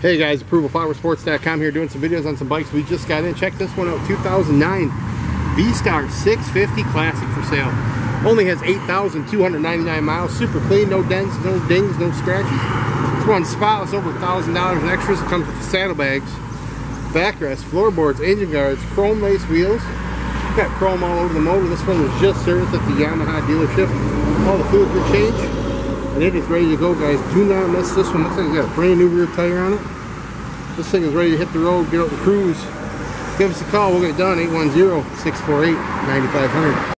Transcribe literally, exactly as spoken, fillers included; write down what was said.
Hey guys, Approval Power Sports dot com here, doing some videos on some bikes we just got in. Check this one out, two thousand nine V-Star six fifty Classic for sale. Only has eight thousand two hundred ninety-nine miles, super clean, no dents, no dings, no scratches. This one's spotless, over one thousand dollars in extras. It comes with the saddlebags, backrest, floorboards, engine guards, chrome lace wheels. Got chrome all over the motor. This one was just serviced at the Yamaha dealership. All the fluids were changed. And it is ready to go, guys. Do not miss this one. Looks like it's got a brand new rear tire on it. This thing is ready to hit the road, get out and cruise. Give us a call. We'll get it done. eight one zero, six four eight, nine five hundred.